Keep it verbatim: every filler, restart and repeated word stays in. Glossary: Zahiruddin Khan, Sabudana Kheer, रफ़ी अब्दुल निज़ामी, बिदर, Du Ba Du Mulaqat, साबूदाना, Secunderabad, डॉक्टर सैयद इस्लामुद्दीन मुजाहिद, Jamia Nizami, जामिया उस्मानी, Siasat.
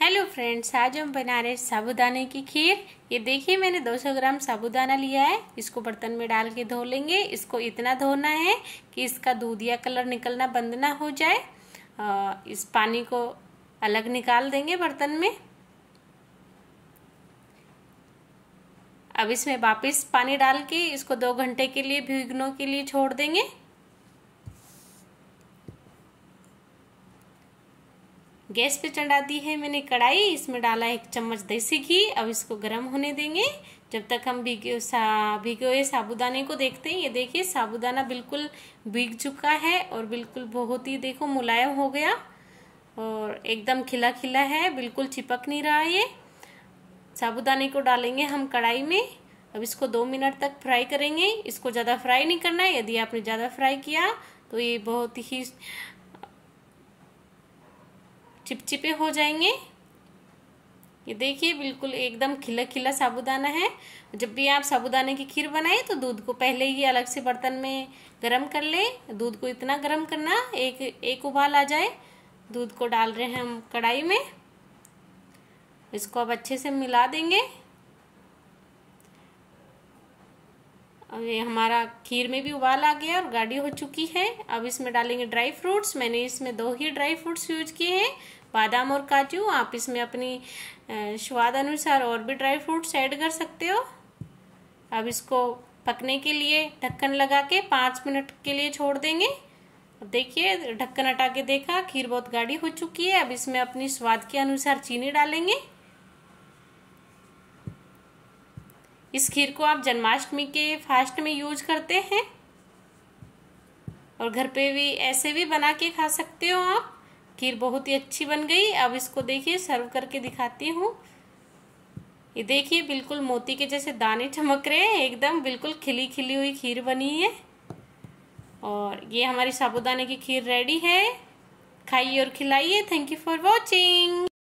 Hello friends, आज हम बना रहे साबूदाने की खीर। ये देखिए मैंने दो सौ ग्राम साबूदाना लिया है। इसको बर्तन में डाल के धो लेंगे। इसको इतना धोना है कि इसका दूधिया कलर निकलना बंद ना हो जाए। आ, इस पानी को अलग निकाल देंगे बर्तन में। अब इसमें वापस पानी डाल के इसको दो घंटे के लिए भिगोने के लिए छोड़ देंगे। गैस पे चढ़ा दी है मैंने कढ़ाई। इसमें डाला एक चम्मच देसी घी। अब इसको गर्म होने देंगे जब तक हम भिगो सा भिगोए साबूदाने को देखते हैं। ये देखिए साबूदाना बिल्कुल भीग चुका है और बिल्कुल बहुत ही देखो मुलायम हो गया और एकदम खिला खिला है, बिल्कुल चिपक नहीं रहा। ये साबूदाने को डालेंगे हम कढ़ाई में। अब इसको दो मिनट तक फ्राई करेंगे। इसको ज़्यादा फ्राई नहीं करना है। यदि आपने ज़्यादा फ्राई किया तो ये बहुत ही चिपचिपे हो जाएंगे। ये देखिए बिल्कुल एकदम खिला खिला साबूदाना है। जब भी आप साबूदाने की खीर बनाएं तो दूध को पहले ही अलग से बर्तन में गरम कर लें। दूध को इतना गरम करना एक एक उबाल आ जाए। दूध को डाल रहे हैं हम कढ़ाई में। इसको अब अच्छे से मिला देंगे। अब ये हमारा खीर में भी उबाल आ गया और गाढ़ी हो चुकी है। अब इसमें डालेंगे ड्राई फ्रूट्स। मैंने इसमें दो ही ड्राई फ्रूट्स यूज किए हैं, बादाम और काजू। आप इसमें अपनी स्वाद अनुसार और भी ड्राई फ्रूट्स ऐड कर सकते हो। अब इसको पकने के लिए ढक्कन लगा के पाँच मिनट के लिए छोड़ देंगे। अब देखिए ढक्कन हटा के देखा, खीर बहुत गाढ़ी हो चुकी है। अब इसमें अपनी स्वाद के अनुसार चीनी डालेंगे। इस खीर को आप जन्माष्टमी के फास्ट में यूज करते हैं और घर पे भी ऐसे भी बना के खा सकते हो आप। खीर बहुत ही अच्छी बन गई। अब इसको देखिए सर्व करके दिखाती हूँ। ये देखिए बिल्कुल मोती के जैसे दाने चमक रहे हैं। एकदम बिल्कुल खिली खिली हुई खीर बनी है। और ये हमारी साबूदाने की खीर रेडी है। खाइए और खिलाइए। Thank you for watching.